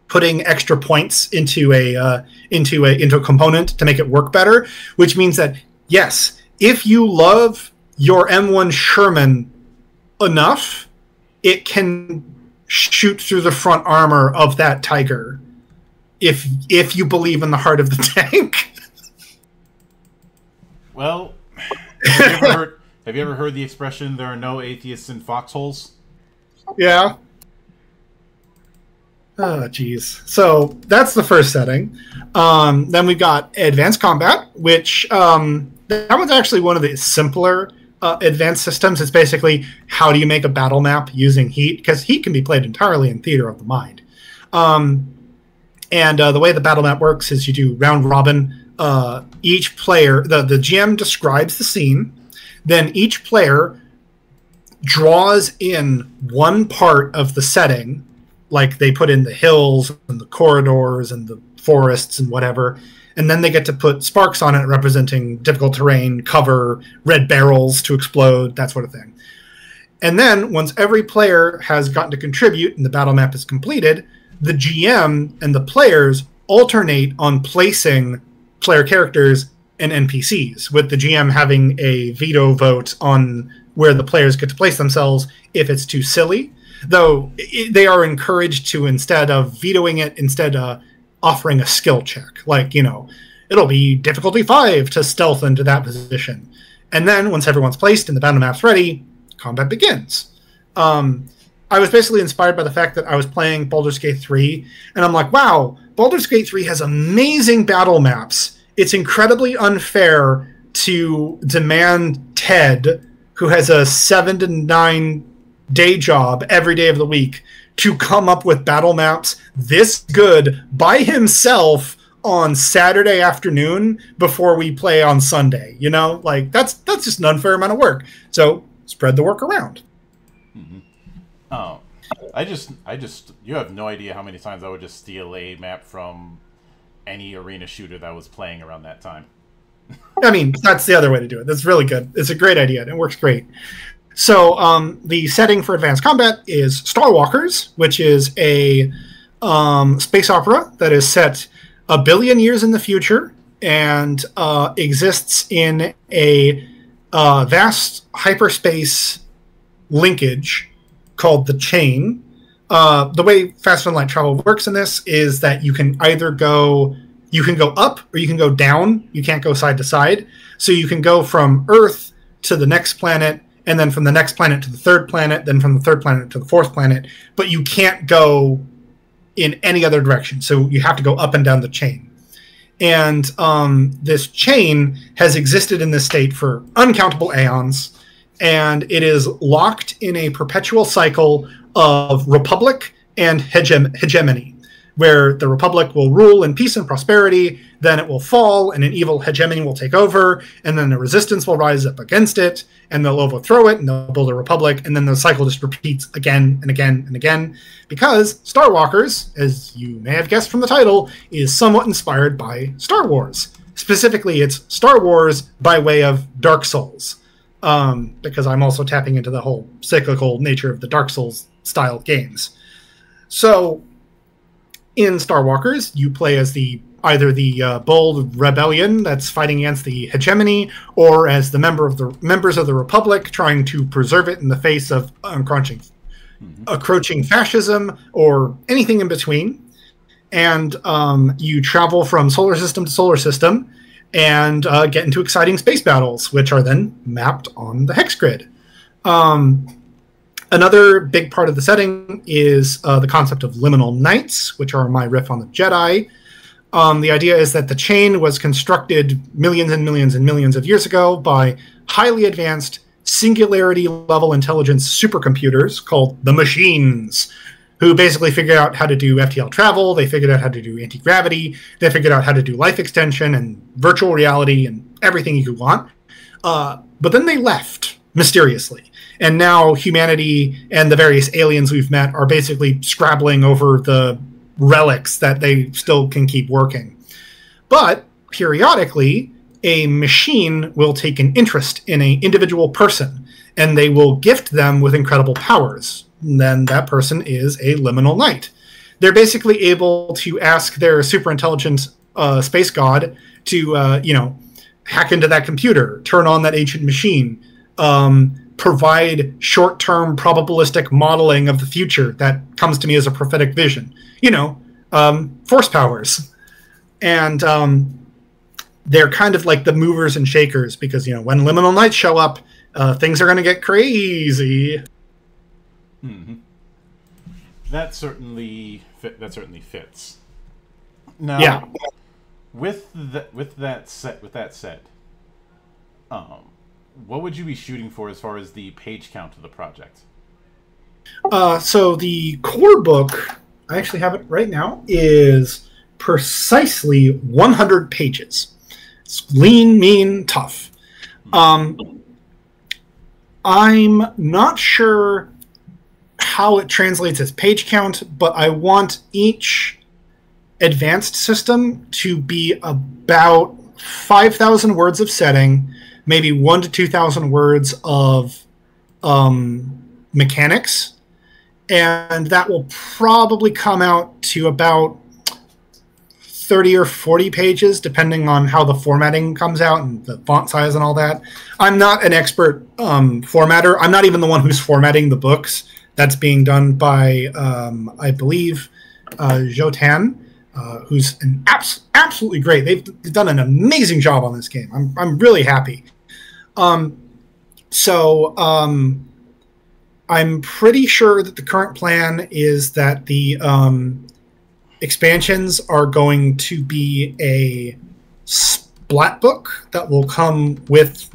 putting extra points into a component to make it work better, which means that, yes, if you love your M1 Sherman enough, it can shoot through the front armor of that Tiger if you believe in the heart of the tank. Well, have you ever heard the expression, there are no atheists in foxholes? Yeah. Oh, geez. So that's the first setting. Then we've got advanced combat, which that one's actually one of the simpler advanced systems. It's basically, how do you make a battle map using Heat? Because Heat can be played entirely in theater of the mind. And the way the battle map works is you do round robin. Each player, the GM describes the scene, then each player draws in one part of the setting, like they put in the hills and the corridors and the forests and whatever, and then they get to put sparks on it representing difficult terrain, cover, red barrels to explode, that sort of thing. And then once every player has gotten to contribute and the battle map is completed, the GM and the players alternate on placing player characters and NPCs, with the GM having a veto vote on where the players get to place themselves if it's too silly, though they are encouraged to, instead of vetoing it, offering a skill check. Like, you know, it'll be difficulty 5 to stealth into that position. And then once everyone's placed and the battle map's ready, combat begins. I was basically inspired by the fact that I was playing Baldur's Gate 3, and I'm like, wow, Baldur's Gate 3 has amazing battle maps. It's incredibly unfair to demand Ted, who has a 7-to-9 day job every day of the week, to come up with battle maps this good by himself on Saturday afternoon before we play on Sunday. You know, like that's just an unfair amount of work. So spread the work around. Mm-hmm. Oh, you have no idea how many times I would just steal a map from any arena shooter that was playing around that time. I mean, that's the other way to do it. That's really good. It's a great idea. And it works great. So the setting for advanced combat is Starwalkers, which is a space opera that is set 1 billion years in the future and exists in a vast hyperspace linkage called the Chain. The way faster than light travel works in this is that you can either go, you can go up or you can go down. You can't go side to side. So you can go from Earth to the next planet, and then from the next planet to the third planet, then from the third planet to the fourth planet, but you can't go in any other direction. So you have to go up and down the chain. And this chain has existed in this state for uncountable aeons, and it is locked in a perpetual cycle of republic and hegemony, where the republic will rule in peace and prosperity, then it will fall, and an evil hegemony will take over, and then the resistance will rise up against it, and they'll overthrow it, and they'll build a republic, and then the cycle just repeats again and again and again, because Starwalkers, as you may have guessed from the title, is somewhat inspired by Star Wars. Specifically, it's Star Wars by way of Dark Souls, because I'm also tapping into the whole cyclical nature of the Dark Souls-style games. So in Starwalkers, you play as either the bold rebellion that's fighting against the hegemony, or as the members of the Republic trying to preserve it in the face of encroaching fascism, or anything in between. And you travel from solar system to solar system, and get into exciting space battles, which are then mapped on the hex grid. Another big part of the setting is the concept of liminal nights, which are my riff on the Jedi. The idea is that the chain was constructed millions and millions and millions of years ago by highly advanced singularity-level intelligence supercomputers called the Machines, who basically figured out how to do FTL travel, they figured out how to do anti-gravity, they figured out how to do life extension and virtual reality and everything you could want. But then they left, mysteriously. And now humanity and the various aliens we've met are basically scrabbling over the relics that they still can keep working. But periodically, a machine will take an interest in an individual person, and they will gift them with incredible powers. And then that person is a liminal knight. They're basically able to ask their super intelligent space god to, you know, hack into that computer, turn on that ancient machine, provide short-term probabilistic modeling of the future that comes to me as a prophetic vision. You know, force powers. And they're kind of like the movers and shakers because, you know, when liminal knights show up, things are going to get crazy. Mm-hmm. That certainly fits. Now, yeah. with that set, what would you be shooting for as far as the page count of the project? So the core book, I actually have it right now, is precisely 100 pages. It's lean, mean, tough. I'm not sure how it translates as page count, but I want each advanced system to be about 5,000 words of setting, maybe 1,000 to 2,000 words of mechanics, and that will probably come out to about 30 or 40 pages, depending on how the formatting comes out and the font size and all that. I'm not an expert formatter. I'm not even the one who's formatting the books. That's being done by, I believe, Jotan, who's an absolutely great. They've done an amazing job on this game. I'm really happy. I'm pretty sure that the current plan is that the expansions are going to be a splat book that will come with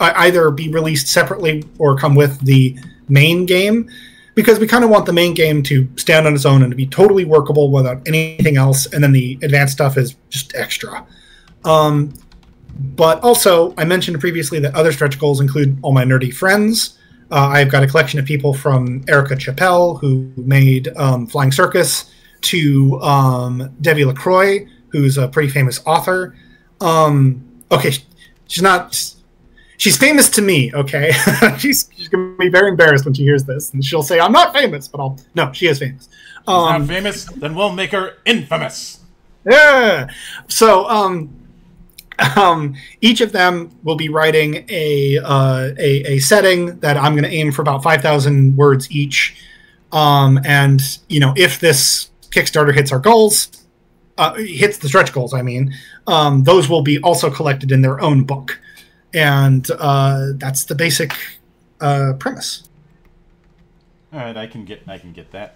either be released separately or come with the main game, because we kind of want the main game to stand on its own and to be totally workable without anything else, and then the advanced stuff is just extra. But also, I mentioned previously that other stretch goals include all my nerdy friends. I've got a collection of people from Erica Chappelle, who made Flying Circus, to Debbie LaCroix, who's a pretty famous author. Okay, she's not... She's famous to me, okay? she's going to be very embarrassed when she hears this. And she'll say, I'm not famous, but I'll... No, she is famous. Not famous? Then we'll make her infamous. Yeah! So, each of them will be writing a setting that I'm going to aim for about 5,000 words each. And, you know, if this Kickstarter hits our goals... hits the stretch goals, I mean. Those will be also collected in their own book. And that's the basic premise. All right, I can get that.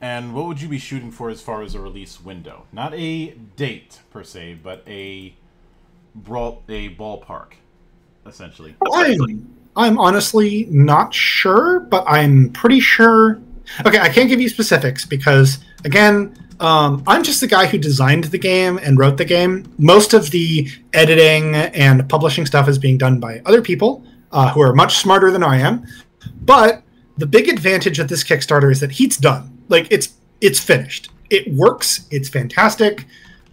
And what would you be shooting for as far as a release window? Not a date per se, but a ballpark, essentially. I'm honestly not sure, but I'm pretty sure. Okay, I can't give you specifics because, again, I'm just the guy who designed the game and wrote the game. Most of the editing and publishing stuff is being done by other people who are much smarter than I am. But the big advantage of this Kickstarter is that Heat's done. Like, it's finished. It works. It's fantastic.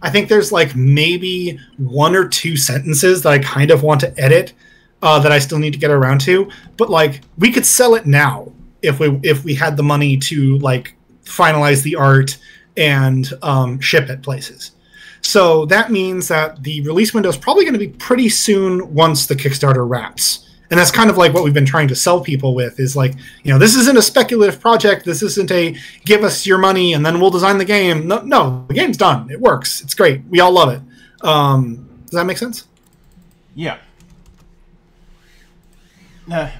I think there's, like, maybe 1 or 2 sentences that I kind of want to edit that I still need to get around to. But, like, we could sell it now if we had the money to, like, finalize the art and ship at places. So that means that the release window is probably going to be pretty soon once the Kickstarter wraps. And that's kind of like what we've been trying to sell people with is like, you know, this isn't a speculative project. This isn't a give us your money and then we'll design the game. No, the game's done. It works. It's great. We all love it. Does that make sense? Yeah.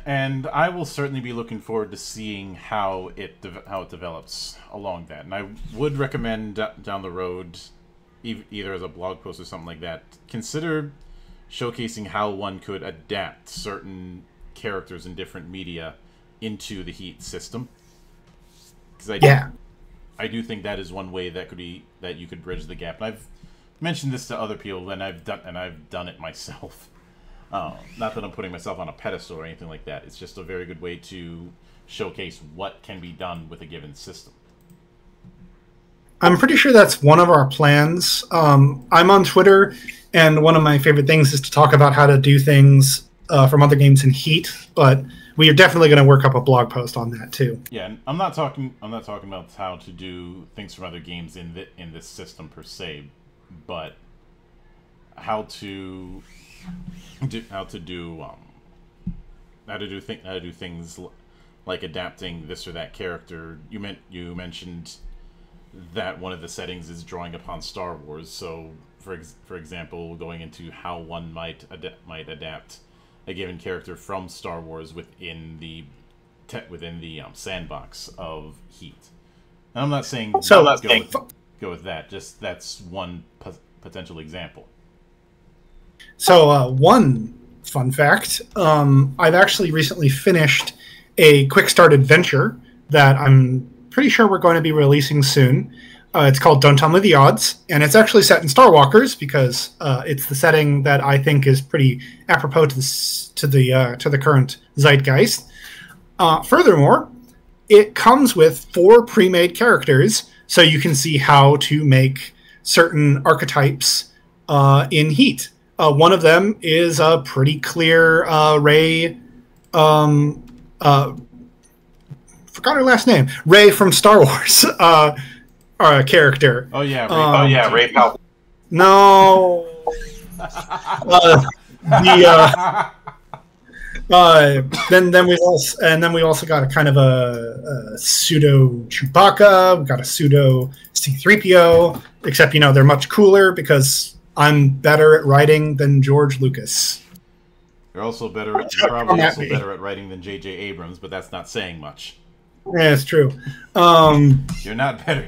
And I will certainly be looking forward to seeing how it develops along that. And I would recommend down the road, either as a blog post or something like that, consider showcasing how one could adapt certain characters in different media into the Heat system. Because I do think that is one way that could be that you could bridge the gap. And I've mentioned this to other people, and I've done it myself. Not that I'm putting myself on a pedestal or anything like that. It's just a very good way to showcase what can be done with a given system. I'm pretty sure that's one of our plans. I'm on Twitter, and one of my favorite things is to talk about how to do things from other games in Heat. But we are definitely going to work up a blog post on that too. Yeah, and I'm not talking about how to do things from other games in this system per se, but how to do things like adapting this or that character. You mentioned that one of the settings is drawing upon Star Wars. So for example, going into how one might adapt a given character from Star Wars within the sandbox of Heat. And I'm not saying so go with that. Just that's one potential example. So one fun fact, I've actually recently finished a quick start adventure that I'm pretty sure we're going to be releasing soon. It's called Don't Tell Me the Odds, and it's actually set in Starwalkers because it's the setting that I think is pretty apropos to the current zeitgeist. Furthermore, it comes with 4 pre-made characters, so you can see how to make certain archetypes in Heat. One of them is a pretty clear forgot her last name. Rey from Star Wars. Character. Ray Powell. No. Then we also got a kind of a pseudo Chewbacca. We got a pseudo C-3PO, except they're much cooler because I'm better at writing than George Lucas. You're also probably better at writing than J.J. Abrams, but that's not saying much. Yeah, it's true. You're not better.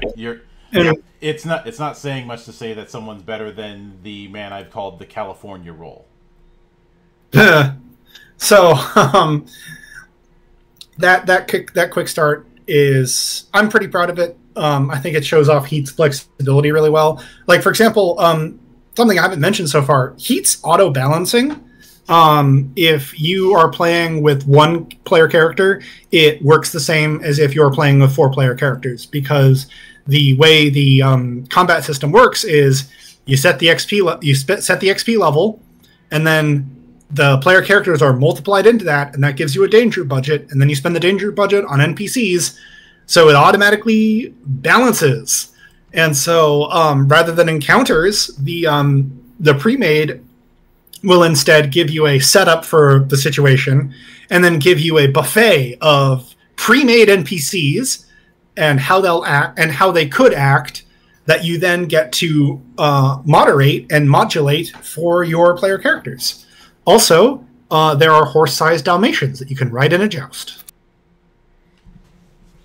It's not saying much to say that someone's better than the man I've called the California Roll. So that quick start is, I'm pretty proud of it. I think it shows off Heat's flexibility really well. Like, for example, something I haven't mentioned so far, Heat's auto balancing. If you are playing with 1 player character, it works the same as if you're playing with 4 player characters, because the way the combat system works is you set the XP level, and then the player characters are multiplied into that, and that gives you a danger budget, and then you spend the danger budget on NPCs, so it automatically balances. And so rather than encounters, the pre-made will instead give you a setup for the situation and then give you a buffet of pre-made NPCs and how they'll act and how they could act, that you then get to moderate and modulate for your player characters. Also, there are horse-sized Dalmatians that you can ride in a joust.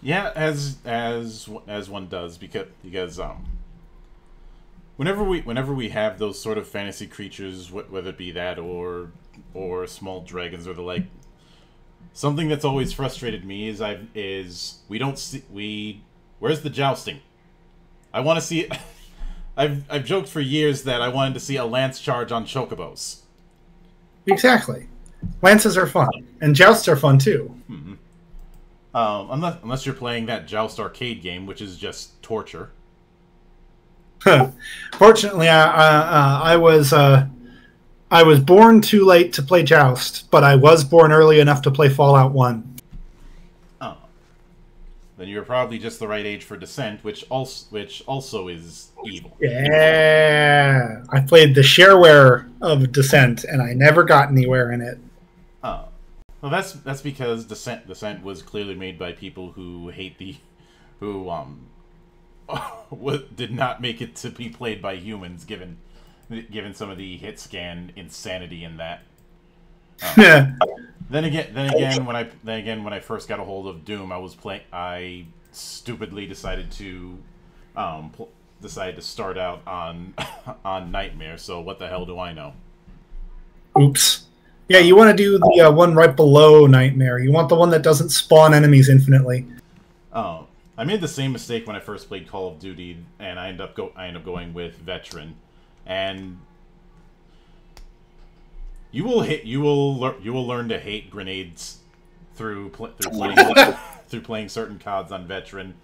Yeah, as one does, because Whenever we have those sort of fantasy creatures, whether it be that or small dragons or the like, something that's always frustrated me is we don't see where's the jousting? I want to see. I've joked for years that I wanted to see a lance charge on chocobos. Exactly, lances are fun, and jousts are fun too. Mm-hmm. Unless you're playing that joust arcade game, which is just torture. Fortunately, I was born too late to play Joust, but I was born early enough to play Fallout 1. Oh, then you were probably just the right age for Descent, which also is evil. Yeah, I played the shareware of Descent, and I never got anywhere in it. Oh, well, that's because Descent was clearly made by people who did not make it to be played by humans, given given some of the hit scan insanity in that. Yeah. Then again, when I first got a hold of Doom, I was playing. I stupidly decided to start out on Nightmare. So what the hell do I know? Oops. Yeah, you want to do the one right below Nightmare. You want the one that doesn't spawn enemies infinitely. Oh, I made the same mistake when I first played Call of Duty, and I end up going with Veteran, and you will learn to hate grenades through playing certain CODs on Veteran,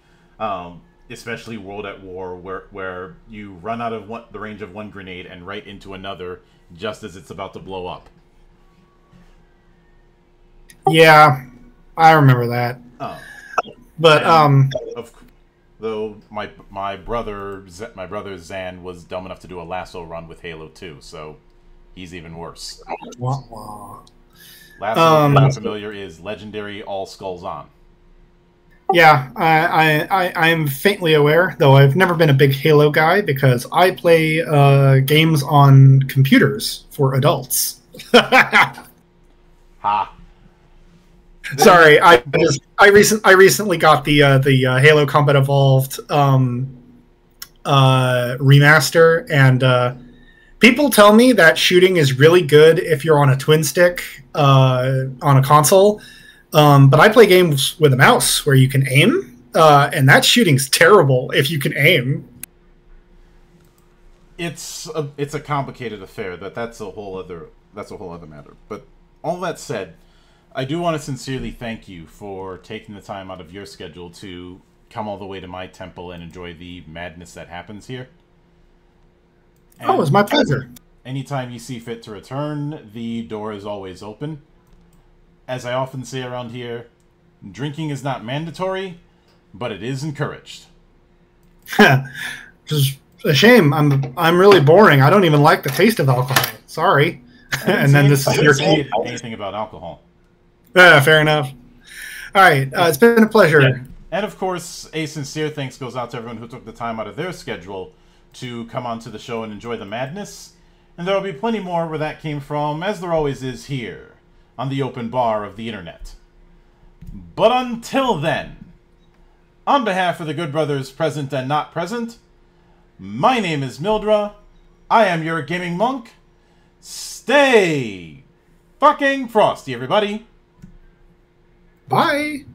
especially World at War, where you run out of the range of one grenade and right into another just as it's about to blow up. Yeah, I remember that. Oh. But though my brother Zan was dumb enough to do a lasso run with Halo 2, so he's even worse. Wah, wah. Lasso, if you're familiar, is legendary. All skulls on. Yeah, I am faintly aware, though I've never been a big Halo guy because I play games on computers for adults. Ha. Sorry, I recently got the Halo Combat Evolved remaster, and people tell me that shooting is really good if you're on a twin stick on a console, but I play games with a mouse where you can aim, and that shooting's terrible if you can aim. It's a complicated affair. That's a whole other matter. But all that said, I do want to sincerely thank you for taking the time out of your schedule to come all the way to my temple and enjoy the madness that happens here. And oh, it's my pleasure. Anytime you see fit to return, the door is always open. As I often say around here, drinking is not mandatory, but it is encouraged. It's a shame. I'm really boring. I don't even like the taste of alcohol. Sorry. And then this is your call. Anything about alcohol. Yeah, fair enough. All right, it's been a pleasure. Yeah. And of course, a sincere thanks goes out to everyone who took the time out of their schedule to come onto the show and enjoy the madness. And there will be plenty more where that came from, as there always is here on the open bar of the internet. But until then, on behalf of the good brothers present and not present, my name is Mildra. I am your gaming monk. Stay fucking frosty, everybody. Bye.